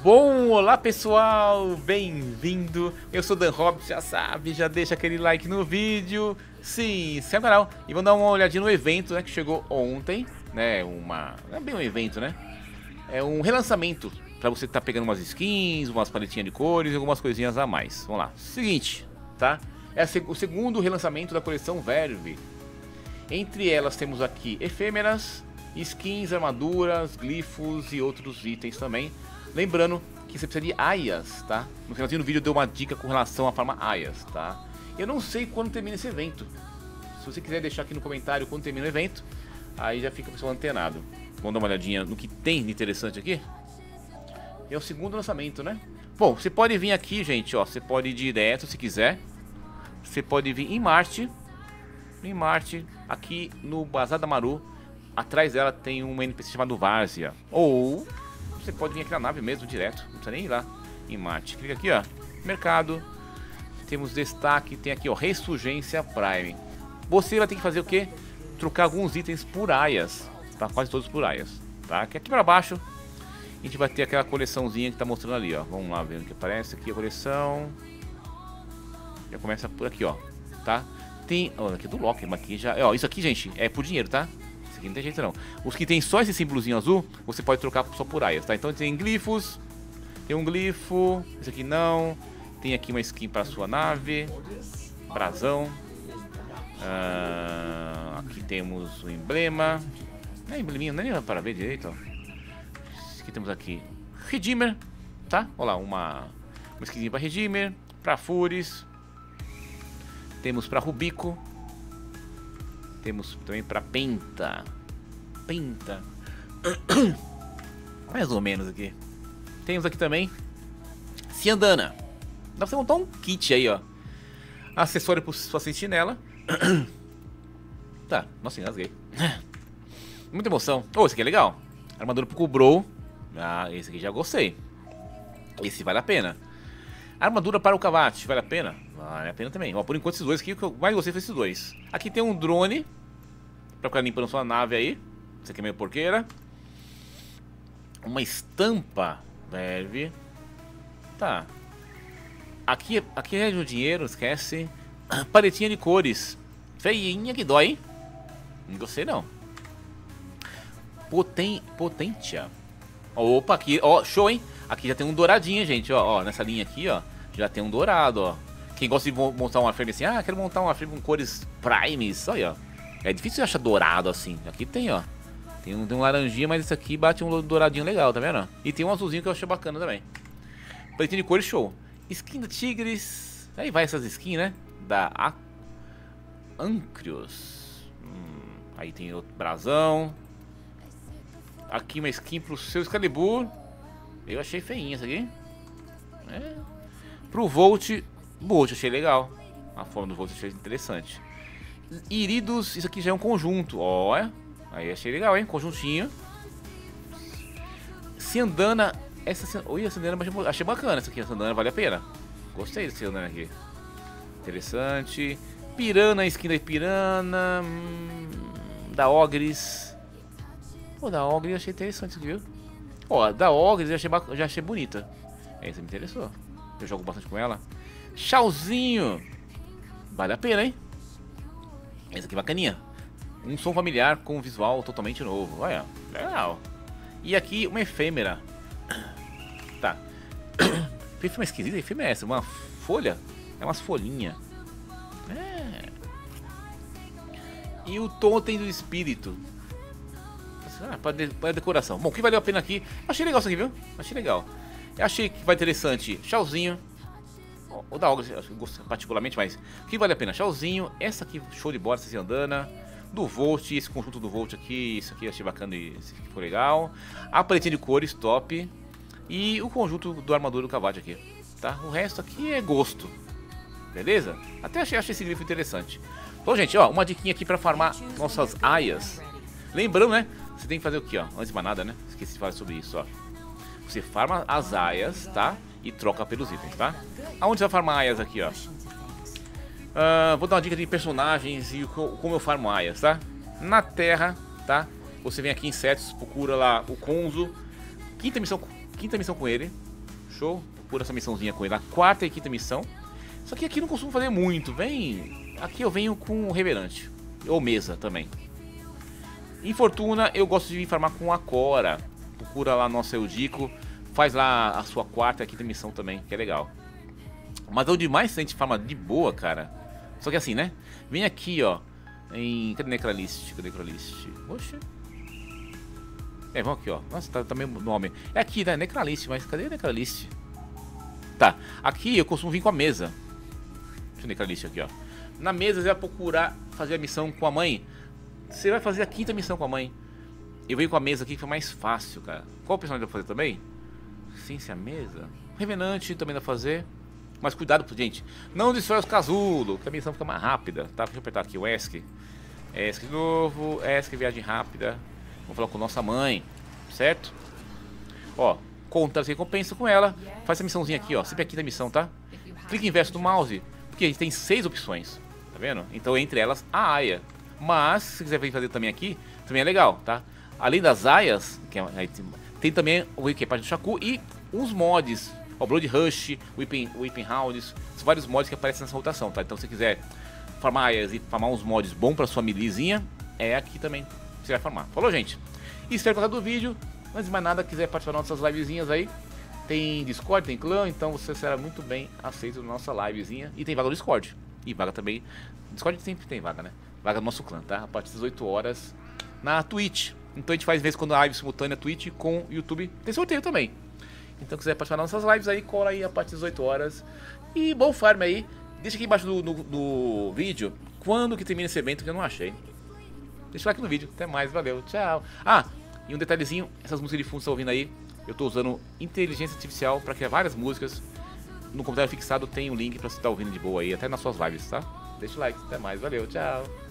Bom, olá pessoal, bem-vindo, eu sou Dan Robson, já sabe, já deixa aquele like no vídeo, se inscreve no canal e vamos dar uma olhadinha no evento, né, que chegou ontem, né, não é bem um evento, né, é um relançamento pra você tá pegando umas skins, umas paletinhas de cores e algumas coisinhas a mais, vamos lá, seguinte, tá, é o segundo relançamento da coleção Verve, entre elas temos aqui efêmeras, skins, armaduras, glifos e outros itens também. Lembrando que você precisa de Ayas, tá? No finalzinho do vídeo eu dei uma dica com relação à forma Ayas, tá? Eu não sei quando termina esse evento. Se você quiser deixar aqui no comentário quando termina o evento, aí já fica o pessoal antenado. Vamos dar uma olhadinha no que tem de interessante aqui. É o segundo lançamento, né? Bom, você pode vir aqui, gente, ó. Você pode ir direto se quiser. Você pode vir em Marte. Em Marte, aqui no Bazar da Maru. Atrás dela tem uma NPC chamada Várzea. Ou... você pode vir aqui na nave mesmo, direto, não precisa nem ir lá em Marte. Clica aqui, ó, mercado, temos destaque, tem aqui, ó, Ressurgência Prime. Você vai ter que fazer o que? Trocar alguns itens por Ayas, tá? Quase todos por Ayas, tá? Que aqui pra baixo a gente vai ter aquela coleçãozinha que tá mostrando ali, ó. Vamos lá ver o que aparece aqui, a coleção. Já começa por aqui, ó, tá? Tem, ó, aqui é do Loki, mas aqui já, ó, isso aqui, gente, é por dinheiro, tá? Aqui não tem jeito não. Os que tem só esse símbolozinho azul, você pode trocar só por Ayas, tá? Então tem glifos, tem um glifo, esse aqui não. Tem aqui uma skin pra sua nave, brasão. Aqui temos o emblema. Não é embleminho, não é nem para ver direito, ó. Esse aqui temos aqui Redeemer, tá? Olha lá, uma skinzinha pra Redeemer, pra Furies. Temos pra Rubico. Temos também pra Penta. Penta. Mais ou menos aqui. Temos aqui também Sandana. Dá pra você montar um kit aí, ó. Acessório pra sua sentinela. Tá, nossa, engasguei. Muita emoção. Oh, esse aqui é legal. Armadura pro Cobrou. Ah, esse aqui já gostei. Esse vale a pena. Armadura para o Cavate, vale a pena? Vale a pena também. Ó, por enquanto esses dois aqui, o que eu mais gostei foi esses dois. Aqui tem um drone pra ficar limpando sua nave aí. Isso aqui é meio porqueira. Uma estampa Verve. Tá. Aqui é o dinheiro, esquece. Paletinha de cores. Feinha que dói, hein? Não gostei não. Potência. Opa, aqui, ó, show, hein? Aqui já tem um douradinho, gente, ó, nessa linha aqui, ó, já tem um dourado, ó. Quem gosta de montar uma frame assim, ah, quero montar uma frame com cores primes, olha, ó. É difícil achar dourado assim, aqui tem, ó. Tem um laranjinha, mas esse aqui bate um douradinho legal, tá vendo? E tem um azulzinho que eu achei bacana também. Paletinho de cores, show. Skin do Tigris, aí vai essas skins, né, da Ancreos. Aí tem outro brasão. Aqui uma skin pro seu Excalibur. Eu achei feinha essa aqui. É. Pro Volt achei legal. A forma do Volt achei interessante. Iridos, isso aqui já é um conjunto. Olha, aí achei legal, hein? Conjuntinho. Sandana, essa... Oi, a Sandana achei bacana essa aqui. A Sandana vale a pena. Gostei desse Sandana aqui. Interessante. Pirana, skin da Pirana. Da Ogris. Pô, da Ogris achei interessante, viu? Ó, da Ogris já achei bonita. Essa me interessou. Eu jogo bastante com ela. Chauzinho. Vale a pena, hein? Essa aqui é bacaninha. Um som familiar com um visual totalmente novo. Olha, legal. E aqui uma efêmera. Tá. Efêmera esquisita. A efêmera é essa? Uma folha? É umas folhinhas. É. E o totem do espírito. Ah, para decoração. Bom, o que valeu a pena aqui? Achei legal isso aqui, viu? Achei legal. Eu achei que vai interessante. Chauzinho. O da Ogris, eu gosto particularmente, mas o que vale a pena? Chauzinho. Essa aqui, show de bola, essa Sandana. Do Volt, esse conjunto do Volt aqui. Isso aqui achei bacana e esse aqui ficou legal. A paletinha de cores, top. E o conjunto do armadura do Cavate aqui. Tá? O resto aqui é gosto. Beleza? Até achei esse grifo interessante. Então, gente, ó, uma diquinha aqui pra farmar nossas Ayas. Lembrando, né? Você tem que fazer o que, ó? Antes de nada, né? Esqueci de falar sobre isso, ó. Você farma as Ayas, tá? E troca pelos itens, tá? Aonde você vai farmar Ayas aqui, ó? Vou dar uma dica de personagens e como eu farmo Ayas, tá? Na Terra, tá? Você vem aqui em Setos, procura lá o Conzo. Quinta missão com ele, Show? Procura essa missãozinha com ele. A quarta e quinta missão. Só que aqui não costumo fazer muito. Vem. Aqui eu venho com o Revenante. Ou Mesa também. Infortuna, eu gosto de vir farmar com a Cora. Procura lá nosso Eudico. Faz lá a sua quarta e quinta missão também, que é legal. Mas é o demais se a gente farma de boa, cara. Só que assim, né? Vem aqui, ó. Em... Cadê Necralist? Cadê Necralist? Oxe. É, vamos aqui, ó. Nossa, tá meio nome. É aqui, né? Necralist, mas cadê Necralist? Tá. Aqui eu costumo vir com a Mesa. Deixa o Necralist aqui, ó. Na Mesa você vai procurar fazer a missão com a mãe. Você vai fazer a quinta missão com a mãe. Eu venho com a Mesa aqui que foi mais fácil, cara. Qual personagem eu vou fazer também? Ciência Mesa. Revenante também dá pra fazer. Mas cuidado, gente. Não destrói os casulos, que a missão fica mais rápida, tá? Deixa eu apertar aqui o ESC. ESC de novo. ESC, viagem rápida. Vamos falar com nossa mãe, certo? Ó, conta as recompensas com ela. Faz essa missãozinha aqui, ó. Sempre aqui da missão, tá? Clica inverso do mouse. Porque a gente tem 6 opções. Tá vendo? Então, entre elas, a Aya. Mas, se quiser fazer também aqui, também é legal, tá? Além das Ayas, que é, tem também o equipagem do Shaku e uns mods. Ó, Blood Rush, Whipping Hounds, são vários mods que aparecem nessa rotação, tá? Então se você quiser farmar Ayas e farmar uns mods bons pra sua milizinha, é aqui também que você vai farmar. Falou, gente? Espero que gostar do vídeo. Antes de mais nada, quiser participar das nossas livezinhas aí, tem Discord, tem clã, então você será muito bem aceito na nossa livezinha. E tem vaga no Discord. E vaga também... Discord sempre tem vaga, né? Vaga do nosso clã, tá? A partir das 8 horas na Twitch. Então a gente faz vez quando a live simultânea Twitch com YouTube. Tem sorteio também. Então, se quiser participar das nossas lives aí, cola aí a partir das 8 horas. E bom farm aí. Deixa aqui embaixo do vídeo quando que termina esse evento que eu não achei. Deixa aqui no vídeo. Até mais, valeu, tchau. Ah, e um detalhezinho, essas músicas de fundo que estão ouvindo aí, eu tô usando inteligência artificial para criar várias músicas. No comentário fixado tem um link para você estar ouvindo de boa aí, até nas suas lives, tá? Deixa o like, até mais, valeu, tchau.